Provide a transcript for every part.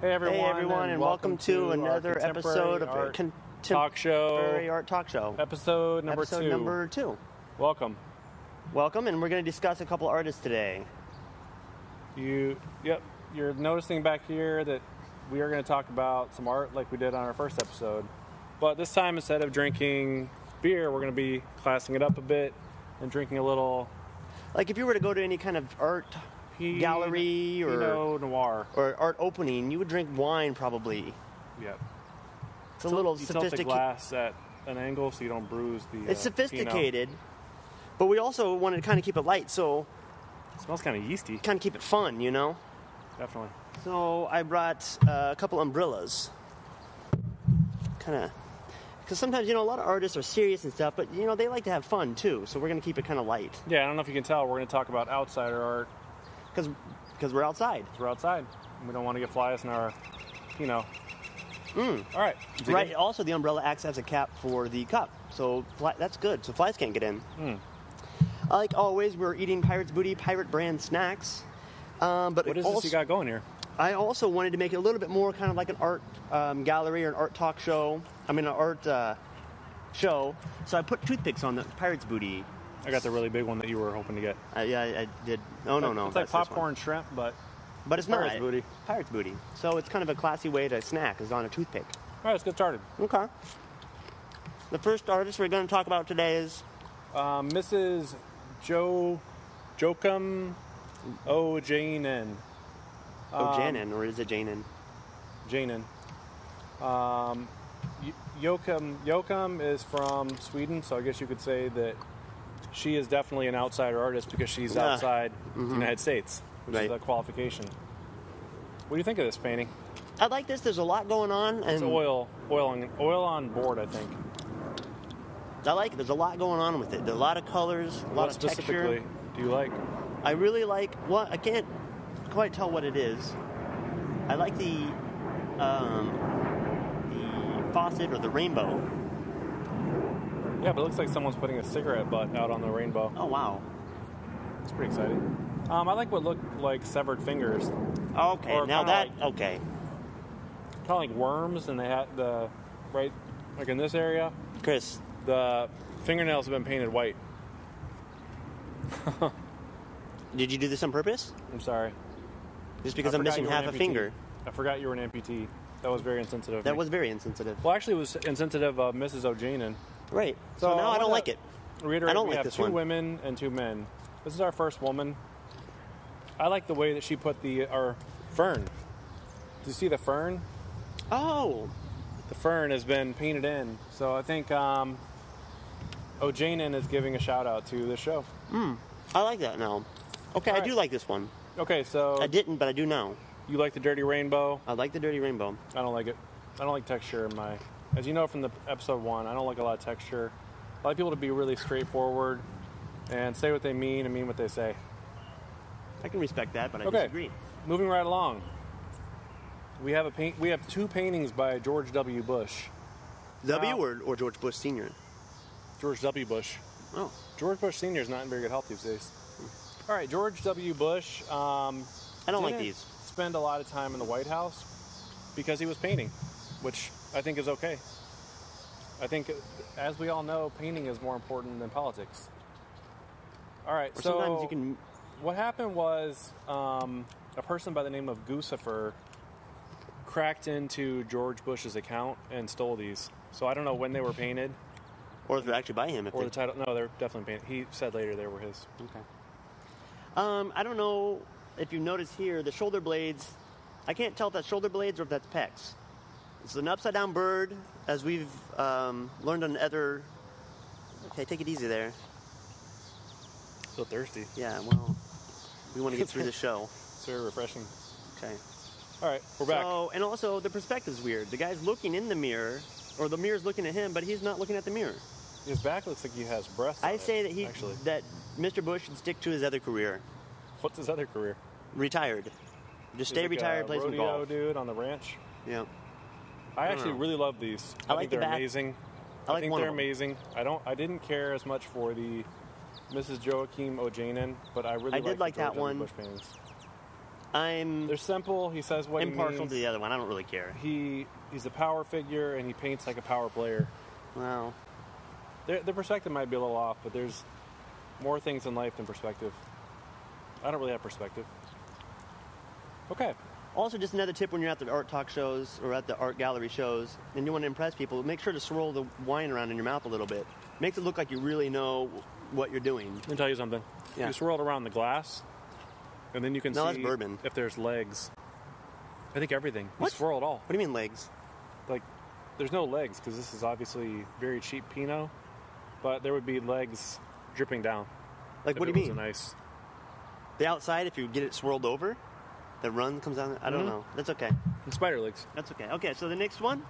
Hey everyone, and welcome to another episode of our Contemporary Art Talk Show. Episode number two. Welcome, and we're going to discuss a couple artists today. You're noticing back here that we are going to talk about some art like we did on our first episode. But this time, instead of drinking beer, we're going to be classing it up a bit and drinking a little... Like if you were to go to any kind of art... gallery or Pinot Noir or art opening, you would drink wine probably. Yep. It's a little sophisticated. You tilt the glass at an angle so you don't bruise the. It's sophisticated, Pinot. But we also wanted to kind of keep it light, so it smells kind of yeasty. Kind of keep it fun, you know. Definitely. So I brought a couple umbrellas. Kind of, because sometimes a lot of artists are serious and stuff, but they like to have fun too. So we're gonna keep it kind of light. Yeah, I don't know if you can tell, we're gonna talk about outsider art. Because we're outside. We don't want to get flies in our, All right. Right. Also, the umbrella acts as a cap for the cup. So that's good. So flies can't get in. Like always, we're eating Pirate's Booty, pirate brand snacks. But what is this you got going here? I also wanted to make it a little bit more kind of like an art gallery or an art talk show. I mean, an art show. So I put toothpicks on the Pirate's Booty. I got the really big one that you were hoping to get. Yeah, I did. No. It's like popcorn shrimp, but it's not. Pirate's Booty. Pirate's Booty. So it's kind of a classy way to snack is on a toothpick. All right, let's get started. Okay. The first artist we're going to talk about today is... Mrs. Joakim Ojanen. Ojanen, or is it Janen? Janen. Joakim is from Sweden, so I guess you could say that... She is definitely an outsider artist because she's outside the United States, which is a qualification. What do you think of this painting? I like this. There's a lot going on. It's oil on board, I think. I like it. There's a lot going on with it. There's a lot of colors, a lot of texture. What specifically do you like? I really like, I can't quite tell what it is. I like the faucet or the rainbow. Yeah, but it looks like someone's putting a cigarette butt out on the rainbow. Oh, wow. It's pretty exciting. I like what look like severed fingers. Okay, or now that, like, okay. Kind of like worms, and they had the, right, like in this area. Chris. The fingernails have been painted white. Did you do this on purpose? I'm sorry. Just because I'm missing half a finger. I forgot you were an amputee. That was very insensitive. That was very insensitive. Well, actually, it was insensitive of Mrs. Ojanen. Right. So now I don't like it. I don't like this one. We have two women and two men. This is our first woman. I like the way that she put our fern. Do you see the fern? Oh. The fern has been painted in. So I think Ojanen is giving a shout out to this show. I like that now. Okay, I do like this one. Okay, so. I didn't, but I do now. You like the dirty rainbow? I like the dirty rainbow. I don't like it. I don't like texture in my... As you know from the episode one, I don't like a lot of texture. I like people to be really straightforward and say what they mean and mean what they say. I can respect that, but I disagree. Moving right along. We have two paintings by George W. Bush. Or George Bush Sr.? George W. Bush. Oh. George Bush Sr. is not in very good health these days. All right, George W. Bush. I don't like these. Spend a lot of time in the White House because he was painting, which... I think is okay. I think, as we all know, painting is more important than politics. All right, or so sometimes you can... What happened was a person by the name of Guccifer cracked into George Bush's account and stole these. So I don't know when they were painted. Or if they're actually by him. If or the title. No, they're definitely painted. He said later they were his. Okay. I don't know if you notice here, the shoulder blades, I can't tell if that's shoulder blades or if that's pecs. It's an upside-down bird, as we've learned on other... Okay, take it easy there. So thirsty. Yeah, well, we want to get through the show. It's very refreshing. Okay. All right, we're back. So, and also, the perspective's weird. The guy's looking in the mirror, or the mirror's looking at him, but he's not looking at the mirror. His back looks like he has breasts. I say that Mr. Bush should stick to his other career. What's his other career? Retired. Just stay retired, play some golf. Rodeo dude on the ranch. Yeah. I actually really love these. I think they're amazing. I think they're amazing. I didn't care as much for the Mrs. Joakim Ojanen, but I really like that one. Bush paintings. They're simple. He says what he means. Impartial to the other one. I don't really care. He's a power figure, and he paints like a power player. Wow. Their perspective might be a little off, but there's more things in life than perspective. I don't really have perspective. Okay. Also, just another tip when you're at the art talk shows or at the art gallery shows, and you want to impress people, make sure to swirl the wine around in your mouth a little bit. Makes it look like you really know what you're doing. Let me tell you something. Yeah. You swirl it around the glass, and then you can see if there's legs. I think everything. You swirl it all. What do you mean legs? Like, there's no legs, because this is obviously very cheap Pinot, but there would be legs dripping down. Like, what do you mean? Nice. The outside, if you get it swirled over, the run comes down. I don't know. That's okay. And spider legs. That's okay. Okay, so the next one.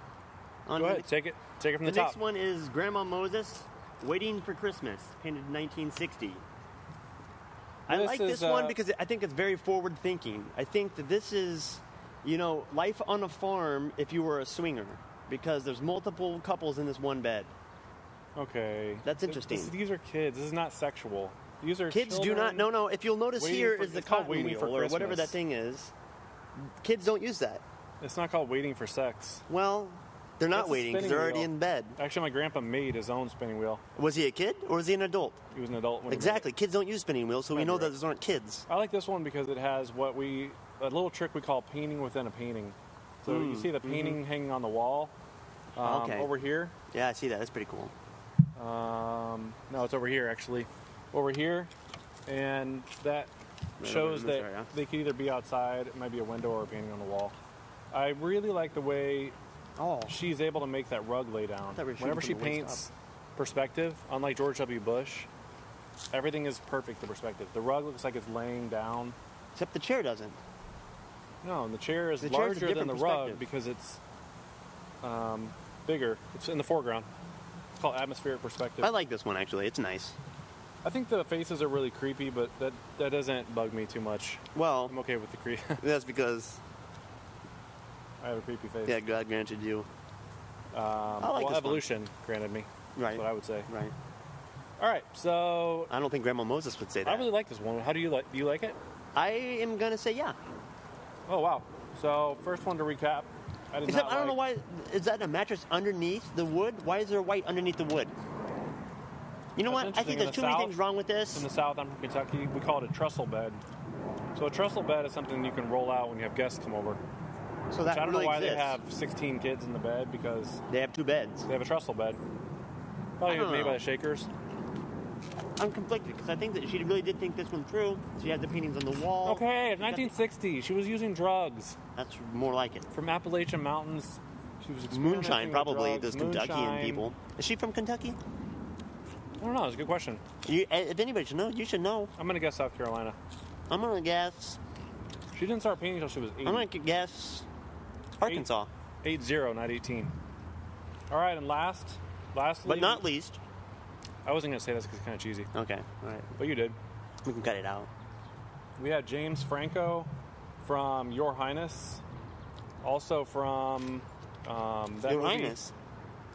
Go ahead. Take it from the top. The next one is Grandma Moses, Waiting for Christmas, painted in 1960. I like this one because I think it's very forward thinking. I think that this is, you know, life on a farm if you were a swinger, because there's multiple couples in this one bed. Okay. That's interesting. These are kids. This is not sexual. These are kids. Do not. No, no. If you'll notice, here is the cotton wheel or whatever that thing is. Kids don't use that. It's not called waiting for sex. Well, they're not waiting because they're already in bed. Actually, my grandpa made his own spinning wheel. Was he a kid or was he an adult? He was an adult. Exactly. Kids don't use spinning wheels, so we know that those aren't kids. I like this one because it has what a little trick we call painting within a painting. So you see the painting hanging on the wall over here. Yeah, I see that. That's pretty cool. No, it's over here, actually. Over here, and that shows that they could either be outside, it might be a window, or a painting on the wall. I really like the way she's able to make that rug lay down. Whenever she paints perspective, unlike George W. Bush, everything is perfect, the perspective. The rug looks like it's laying down. Except the chair doesn't. No, and the chair is larger than the rug because it's bigger. It's in the foreground. It's called atmospheric perspective. I like this one, actually. It's nice. I think the faces are really creepy, but that doesn't bug me too much. Well, I'm okay with the creep. That's because I have a creepy face. Yeah, God granted you. I like evolution granted me. Right. That's what I would say. Right. All right. So I don't think Grandma Moses would say that. I really like this one. How do you like? Do you like it? I am gonna say yeah. Oh wow. So first one to recap. Except I don't know why. Is that a mattress underneath the wood? Why is there white underneath the wood? You know what? I think there's too many things wrong with this. In the South, I'm from Kentucky, we call it a trestle bed. So a trestle bed is something you can roll out when you have guests come over. So that I don't know why they have 16 kids in the bed, because they have two beds. They have a trestle bed. Probably made by the Shakers. I'm conflicted because I think that she really did think this one through. She had the paintings on the wall. Okay, 1960. She was using drugs. That's more like it. From Appalachian Mountains. She was moonshine, probably. Those Kentuckian people. Is she from Kentucky? I don't know. It's a good question. If anybody should know, you should know. I'm going to guess South Carolina. I'm going to guess. She didn't start painting until she was 8. I'm going to guess Arkansas. 8-0, not 18. All right, and lastly. But not least. I wasn't going to say this because it's kind of cheesy. Okay, all right. But you did. We can cut it out. We had James Franco from Your Highness. Also from Your Highness?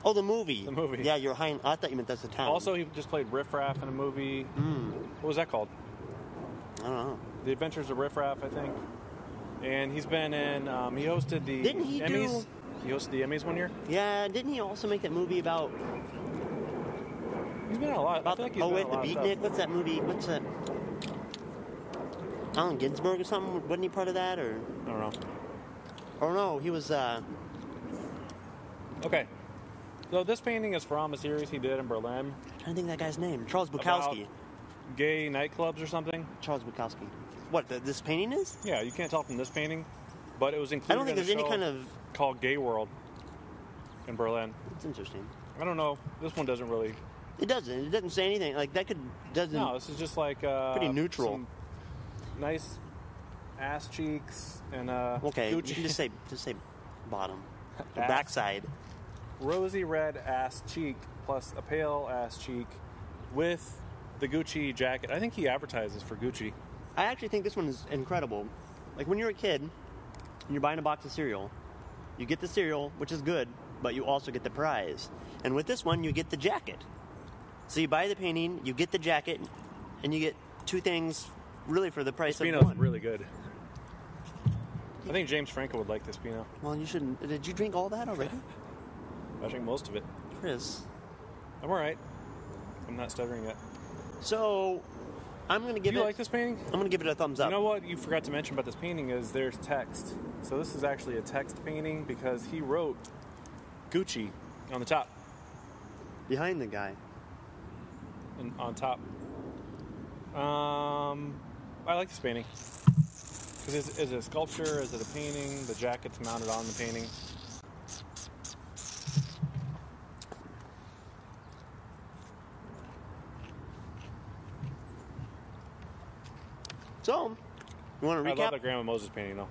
Oh, the movie. The movie. Yeah, Your Highness. I thought you meant that's the town. Also, he just played Riff Raff in a movie. What was that called? I don't know. The Adventures of Riff Raff, I think. And he's been in, he hosted the Emmys. He hosted the Emmys one year? Yeah, didn't he also make that movie about... He's been in a lot. I feel like he's been in a lot of stuff. Oh, wait, the Beatnik? What's that movie? What's that? Allen Ginsberg or something? Wasn't he part of that? Or I don't know. Or no, he was... Okay. So this painting is from a series he did in Berlin. I don't think that guy's name. Charles Bukowski. Gay nightclubs or something. Charles Bukowski. What, this painting is? Yeah, you can't tell from this painting, but it was included. I don't think there's any kind of called Gay World in Berlin. It's interesting. I don't know. This one doesn't really. It doesn't. It doesn't say anything. Like that could doesn't. No, this is just like pretty neutral. Some nice ass cheeks and okay. Gucci. You can just say bottom, the backside. Rosy red ass cheek plus a pale ass cheek with the Gucci jacket. I think he advertises for Gucci. I actually think this one is incredible. Like when you're a kid and you're buying a box of cereal, you get the cereal, which is good, but you also get the prize. And with this one, you get the jacket. So you buy the painting, you get the jacket, and you get two things really for the price of one. Really good. I think James Franco would like this Pinot. Well, you shouldn't. Did you drink all that already? I drank most of it. Chris. I'm alright. I'm not stuttering yet. So, I'm going to give it... Do you like this painting? I'm going to give it a thumbs up. You know what you forgot to mention about this painting is there's text. So this is actually a text painting because he wrote Gucci on the top. Behind the guy. And on top. I like this painting. Because is it a sculpture? Is it a painting? The jacket's mounted on the painting. So, you want to recap? I love the Grandma Moses painting, though.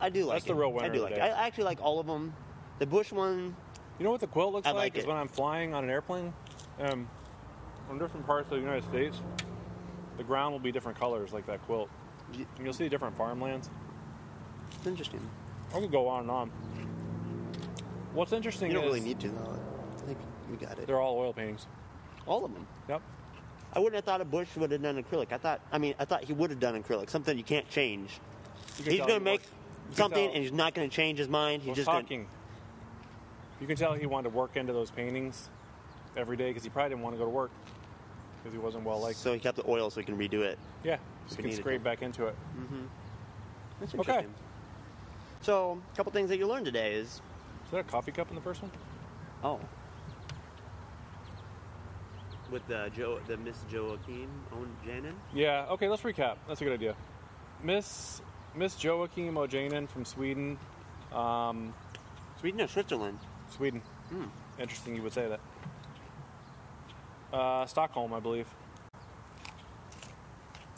I do like it. That's the real winner. I do like it. I actually like all of them. The Bush one. You know what the quilt looks like? Is when I'm flying on an airplane. On different parts of the United States, the ground will be different colors, like that quilt. And you'll see different farmlands. It's interesting. I could go on and on. What's interesting is... You don't really need to, though. I think we got it. They're all oil paintings. All of them? Yep. I wouldn't have thought a Bush would have done acrylic. I thought he would have done acrylic. Something you can't change. He's going to make something, and he's not going to change his mind. He's just talking. You can tell he wanted to work into those paintings every day because he probably didn't want to go to work because he wasn't well liked. So he kept the oil so he can redo it. Yeah, so he can scrape back into it. Mm-hmm. That's interesting. Okay. So a couple things that you learned today is... Is there a coffee cup in the first one? Oh. With the Miss Joakim Ojanen? Yeah, okay, let's recap. That's a good idea. Miss Joakim Ojanen from Sweden. Sweden or Switzerland? Sweden. Mm. Interesting you would say that. Stockholm, I believe.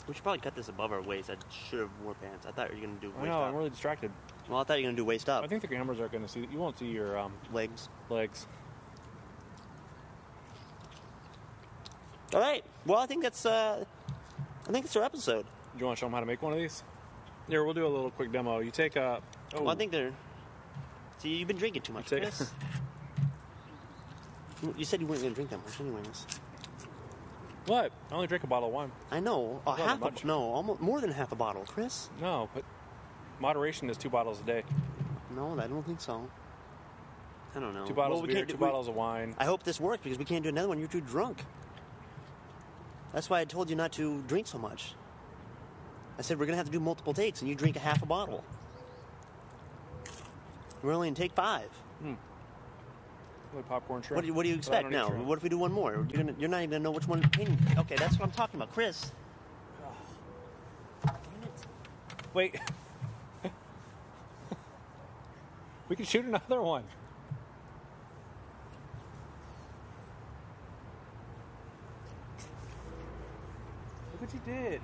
We should probably cut this above our waist. I should have worn pants. I thought you were going to do waist up. No, I'm really distracted. Well, I thought you were going to do waist up. I think the cameras are going to see that. You won't see your... legs. Legs. All right. Well, I think that's our episode. Do you want to show them how to make one of these? Here, we'll do a little quick demo. You take a... Oh. Well, I think they're... See, you've been drinking too much, Chris. You said you weren't going to drink that much anyways. What? I only drank a bottle of wine. I know. Almost more than half a bottle, Chris. No, but moderation is 2 bottles a day. No, I don't think so. I don't know. 2 bottles of beer, 2 bottles of wine. I hope this works because we can't do another one. You're too drunk. That's why I told you not to drink so much. I said we're going to have to do multiple takes, and you drink a half a bottle. We're only in take 5. Hmm. Popcorn shrimp. What do you expect now? What if we do one more? You're not even going to know which one. Okay, that's what I'm talking about. Chris. Oh. Wait. We can shoot another one. Look what you did.